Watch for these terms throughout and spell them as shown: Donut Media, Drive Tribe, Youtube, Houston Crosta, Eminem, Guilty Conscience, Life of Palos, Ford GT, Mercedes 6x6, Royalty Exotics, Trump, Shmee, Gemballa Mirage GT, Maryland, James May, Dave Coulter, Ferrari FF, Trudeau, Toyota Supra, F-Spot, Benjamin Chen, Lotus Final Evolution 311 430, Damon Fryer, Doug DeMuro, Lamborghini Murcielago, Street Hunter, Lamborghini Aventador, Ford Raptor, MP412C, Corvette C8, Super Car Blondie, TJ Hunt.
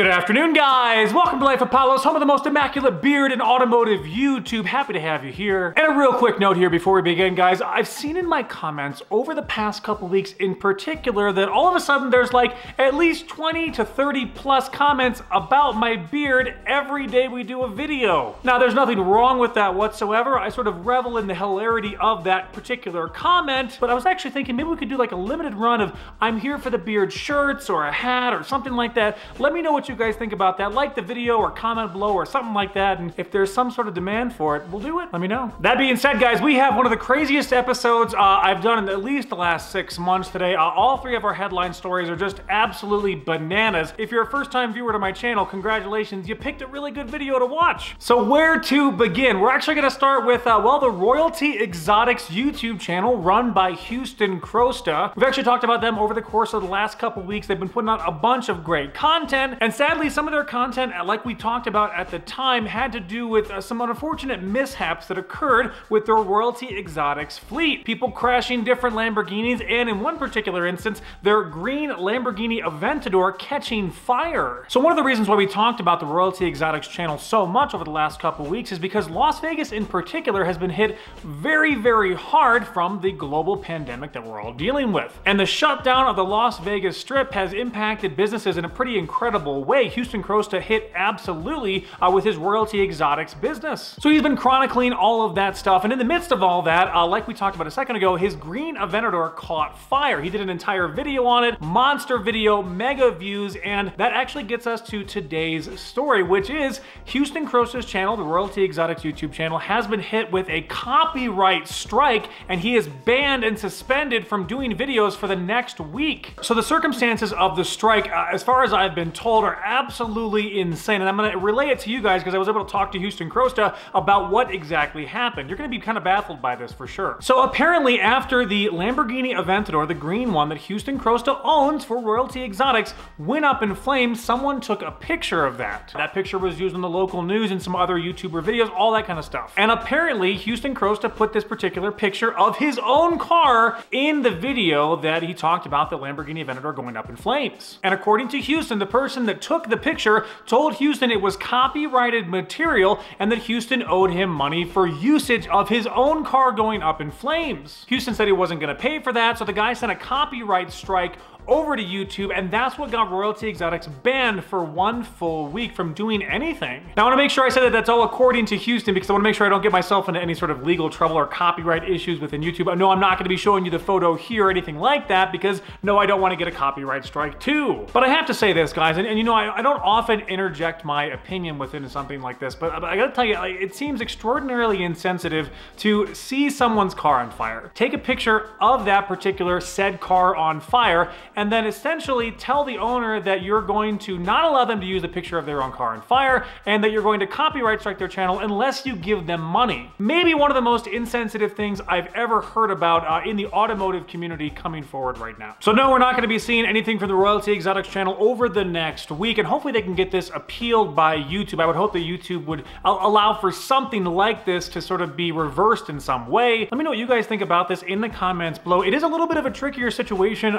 Good afternoon, guys. Welcome to Life of Palos, home of the most immaculate beard in automotive YouTube. Happy to have you here. And a real quick note here before we begin, guys. I've seen in my comments over the past couple weeks in particular that all of a sudden there's like at least 20 to 30 plus comments about my beard every day we do a video. Now, there's nothing wrong with that whatsoever. I sort of revel in the hilarity of that particular comment, but I was actually thinking maybe we could do like a limited run of I'm here for the beard shirts or a hat or something like that. Let me know what you guys think about that. Like the video or comment below or something like that, and if there's some sort of demand for it, we'll do it. Let me know. That being said, guys, we have one of the craziest episodes I've done in at least the last 6 months today. All three of our headline stories are just absolutely bananas. If you're a first-time viewer to my channel, congratulations, you picked a really good video to watch. So where to begin? We're actually gonna start with, well, the Royalty Exotics YouTube channel run by Houston Crosta. We've actually talked about them over the course of the last couple weeks. They've been putting out a bunch of great content, and sadly, some of their content, like we talked about at the time, had to do with some unfortunate mishaps that occurred with their Royalty Exotics fleet. People crashing different Lamborghinis, and in one particular instance, their green Lamborghini Aventador catching fire. So one of the reasons why we talked about the Royalty Exotics channel so much over the last couple weeks is because Las Vegas in particular has been hit very, very hard from the global pandemic that we're all dealing with. And the shutdown of the Las Vegas Strip has impacted businesses in a pretty incredible way. Houston Crosta hit absolutely with his Royalty Exotics business. So he's been chronicling all of that stuff, and in the midst of all that, like we talked about a second ago, his green Aventador caught fire. He did an entire video on it, monster video, mega views, and that actually gets us to today's story, which is Houston Crosta's channel, the Royalty Exotics YouTube channel, has been hit with a copyright strike, and he is banned and suspended from doing videos for the next week. So the circumstances of the strike, as far as I've been told, are absolutely insane, and I'm gonna relay it to you guys because I was able to talk to Houston Crosta about what exactly happened. You're gonna be kind of baffled by this for sure. So apparently after the Lamborghini Aventador, the green one that Houston Crosta owns for Royalty Exotics, went up in flames, someone took a picture of that. That picture was used in the local news and some other YouTuber videos, all that kind of stuff. And apparently Houston Crosta put this particular picture of his own car in the video that he talked about the Lamborghini Aventador going up in flames. And according to Houston, the person that took the picture told Houston it was copyrighted material and that Houston owed him money for usage of his own car going up in flames. Houston said he wasn't gonna pay for that, so the guy sent a copyright strike over to YouTube, and that's what got Royalty Exotics banned for one full week from doing anything. Now, I wanna make sure I say that that's all according to Houston because I wanna make sure I don't get myself into any sort of legal trouble or copyright issues within YouTube. No, I'm not gonna be showing you the photo here or anything like that because, no, I don't wanna get a copyright strike too. But I have to say this, guys, and you know, I don't often interject my opinion within something like this, but I gotta tell you, it seems extraordinarily insensitive to see someone's car on fire, take a picture of that particular said car on fire, and then essentially tell the owner that you're going to not allow them to use the picture of their own car on fire and that you're going to copyright strike their channel unless you give them money. Maybe one of the most insensitive things I've ever heard about in the automotive community coming forward right now. So no, we're not gonna be seeing anything from the Royalty Exotics channel over the next week, and hopefully they can get this appealed by YouTube. I would hope that YouTube would allow for something like this to sort of be reversed in some way. Let me know what you guys think about this in the comments below. It is a little bit of a trickier situation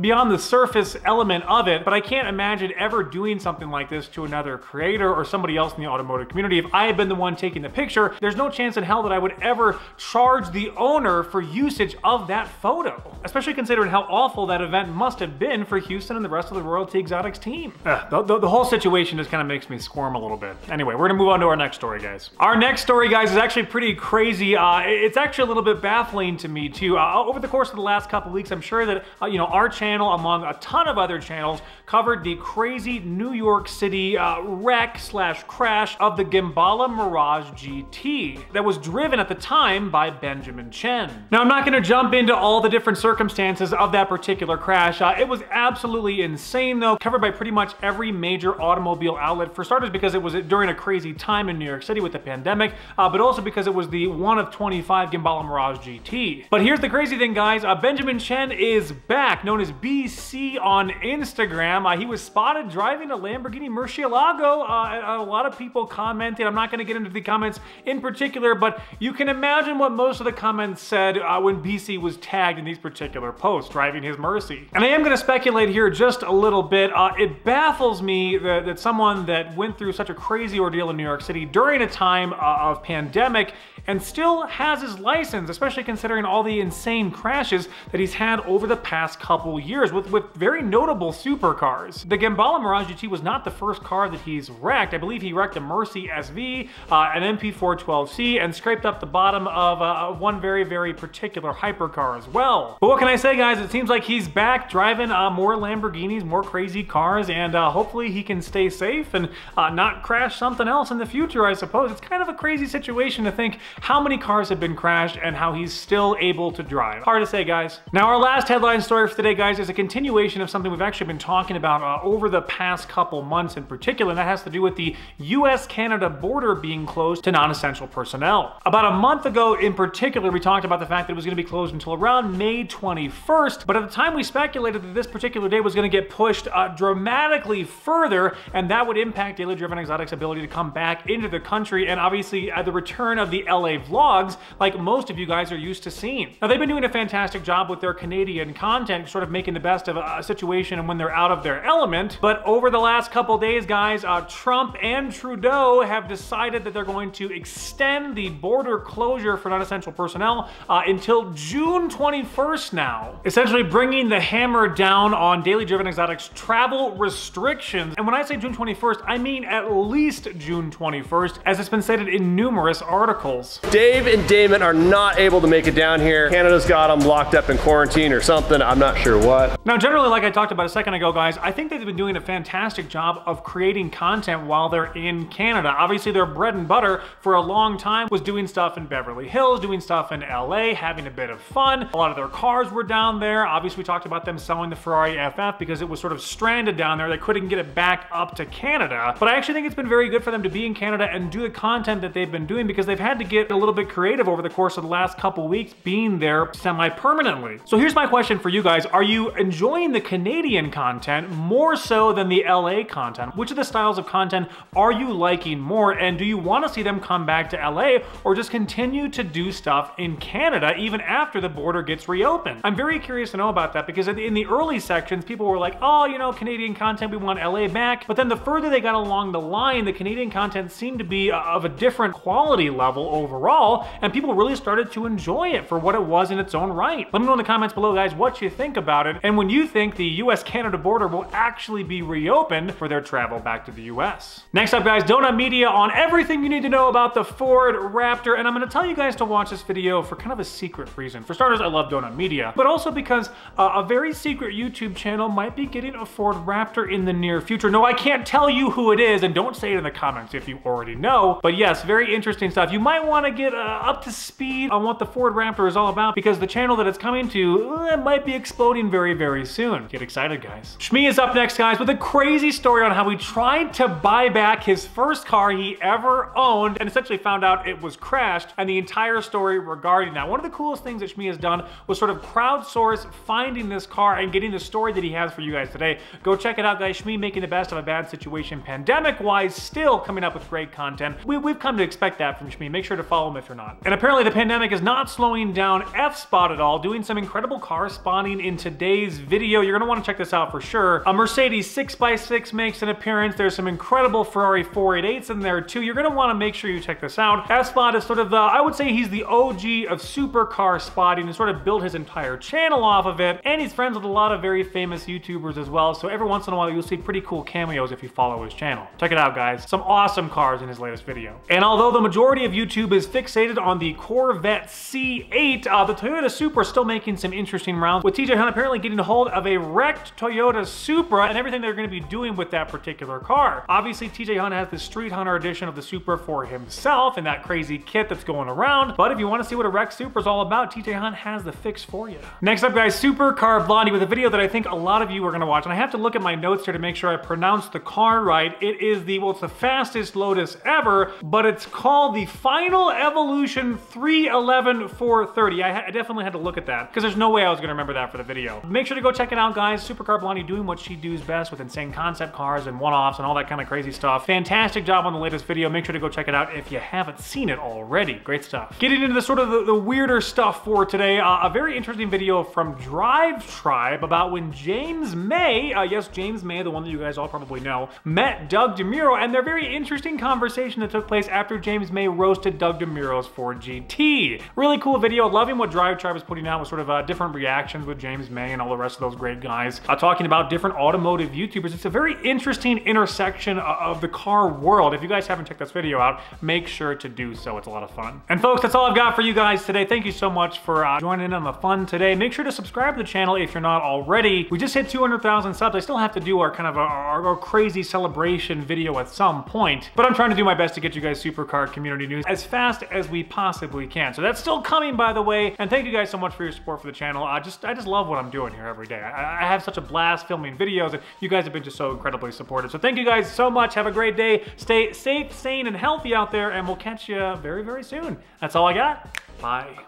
beyond the surface element of it, but I can't imagine ever doing something like this to another creator or somebody else in the automotive community. If I had been the one taking the picture, there's no chance in hell that I would ever charge the owner for usage of that photo, especially considering how awful that event must have been for Houston and the rest of the Royalty Exotics team. The whole situation just kind of makes me squirm a little bit. Anyway, we're gonna move on to our next story, guys. Our next story, guys, is actually pretty crazy. It's actually a little bit baffling to me too. Over the course of the last couple weeks, I'm sure that, you know, our channel, among a ton of other channels, covered the crazy New York City wreck slash crash of the Gemballa Mirage GT that was driven at the time by Benjamin Chen. Now, I'm not gonna jump into all the different circumstances of that particular crash. It was absolutely insane though, covered by pretty much every major automobile outlet, for starters because it was during a crazy time in New York City with the pandemic, but also because it was the one of 25 Gemballa Mirage GT. But here's the crazy thing, guys. Benjamin Chen is back, known as was BC on Instagram. He was spotted driving a Lamborghini Murcielago. A lot of people commented. I'm not going to get into the comments in particular, but you can imagine what most of the comments said when BC was tagged in these particular posts, driving his Mercy. And I am going to speculate here just a little bit. It baffles me that someone that went through such a crazy ordeal in New York City during a time of pandemic and still has his license, especially considering all the insane crashes that he's had over the past couple years with very notable supercars. The Gemballa Mirage GT was not the first car that he's wrecked. I believe he wrecked a Mercy SV, an MP412C, and scraped up the bottom of one very, very particular hypercar as well. But what can I say, guys? It seems like he's back driving more Lamborghinis, more crazy cars, and hopefully he can stay safe and not crash something else in the future, I suppose. It's kind of a crazy situation to think how many cars have been crashed and how he's still able to drive. Hard to say, guys. Now, our last headline story for today, guys, is a continuation of something we've actually been talking about over the past couple months in particular, and that has to do with the US-Canada border being closed to non-essential personnel. About a month ago in particular, we talked about the fact that it was going to be closed until around May 21st, but at the time we speculated that this particular day was going to get pushed dramatically further, and that would impact Daily Driven Exotics' ability to come back into the country, and obviously the return of the LA vlogs, like most of you guys are used to seeing. Now, they've been doing a fantastic job with their Canadian content, sort of making the best of a situation and when they're out of their element, but over the last couple days, guys, Trump and Trudeau have decided that they're going to extend the border closure for non-essential personnel until June 21st now, essentially bringing the hammer down on Daily Driven Exotics travel restrictions. And when I say June 21st, I mean at least June 21st, as it's been stated in numerous articles. Dave and Damon are not able to make it down here. Canada's got them locked up in quarantine or something. I'm not sure what. Now, generally, like I talked about a second ago, guys, I think they've been doing a fantastic job of creating content while they're in Canada. Obviously, their bread and butter for a long time was doing stuff in Beverly Hills, doing stuff in LA, having a bit of fun. A lot of their cars were down there. Obviously, we talked about them selling the Ferrari FF because it was sort of stranded down there. They couldn't get it back up to Canada. But I actually think it's been very good for them to be in Canada and do the content that they've been doing, because they've had to get a little bit creative over the course of the last couple weeks being there semi-permanently. So here's my question for you guys. Are you enjoying the Canadian content more so than the LA content? Which of the styles of content are you liking more, and do you want to see them come back to LA or just continue to do stuff in Canada even after the border gets reopened? I'm very curious to know about that, because in the early sections, people were like, oh, you know, Canadian content, we want LA back. But then the further they got along the line, the Canadian content seemed to be of a different quality level overall, and people really started to enjoy it for what it was in its own right. Let me know in the comments below, guys, what you think about it, and when you think the US-Canada border will actually be reopened for their travel back to the US. Next up, guys, Donut Media on everything you need to know about the Ford Raptor, and I'm gonna tell you guys to watch this video for kind of a secret reason. For starters, I love Donut Media, but also because a very secret YouTube channel might be getting a Ford Raptor in the near future. No, I can't tell you who it is, and don't say it in the comments if you already know, but yes, very interesting stuff. You might wanna get up to speed on what the Ford Raptor is all about, because the channel that it's coming to it might be exploding very, very soon. Get excited, guys. Shmee is up next, guys, with a crazy story on how he tried to buy back his first car he ever owned and essentially found out it was crashed, and the entire story regarding that. One of the coolest things that Shmee has done was sort of crowdsource finding this car and getting the story that he has for you guys today. Go check it out, guys. Shmee making the best of a bad situation pandemic-wise, still coming up with great content. We've come to expect that from Shmee. Make sure to follow him if you're not. And apparently the pandemic is not slowing down F-Spot at all, doing some incredible car spawning in today's video. You're gonna wanna check this out for sure. A Mercedes 6x6 makes an appearance. There's some incredible Ferrari 488s in there too. You're gonna wanna make sure you check this out. F-Spot is sort of the, I would say he's the OG of supercar spotting, and sort of built his entire channel off of it. And he's friends with a lot of very famous YouTubers as well. So every once in a while, you'll see pretty cool cameos if you follow his channel. Check it out, guys. Some awesome cars in his latest video. And although the majority of YouTube is fixated on the Corvette C8, the Toyota Supra is still making some interesting rounds, with TJ Hunt apparently getting a hold of a wrecked Toyota Supra and everything they're going to be doing with that particular car. Obviously, TJ Hunt has the Street Hunter edition of the Supra for himself and that crazy kit that's going around. But if you want to see what a wrecked Supra is all about, TJ Hunt has the fix for you. Next up, guys, Super Car Blondie with a video that I think a lot of you are going to watch. And I have to look at my notes here to make sure I pronounce the car right. It is the, well, it's the fastest Lotus ever, but it's called the Final Evolution 311 430. I definitely had to look at that because there's no way I was going to remember that for the video. video. Make sure to go check it out, guys. Super Car Blondie doing what she does best with insane concept cars and one-offs and all that kind of crazy stuff. Fantastic job on the latest video. Make sure to go check it out if you haven't seen it already. Great stuff. Getting into the sort of the weirder stuff for today, a very interesting video from Drive Tribe about when James May, yes, James May, the one that you guys all probably know, met Doug DeMuro, and their very interesting conversation that took place after James May roasted Doug DeMuro's Ford GT. Really cool video. Loving what Drive Tribe is putting out with sort of different reactions with James May and all the rest of those great guys talking about different automotive YouTubers. It's a very interesting intersection of the car world. If you guys haven't checked this video out, make sure to do so. It's a lot of fun. And folks, that's all I've got for you guys today. Thank you so much for joining in on the fun today. Make sure to subscribe to the channel if you're not already. We just hit 200,000 subs. I still have to do our kind of our crazy celebration video at some point, but I'm trying to do my best to get you guys supercar community news as fast as we possibly can. So that's still coming, by the way, and thank you guys so much for your support for the channel. I just love what I'm doing here every day. I have such a blast filming videos, and you guys have been just so incredibly supportive. So thank you guys so much. Have a great day. Stay safe, sane, and healthy out there, and we'll catch you very, very soon. That's all I got. Bye.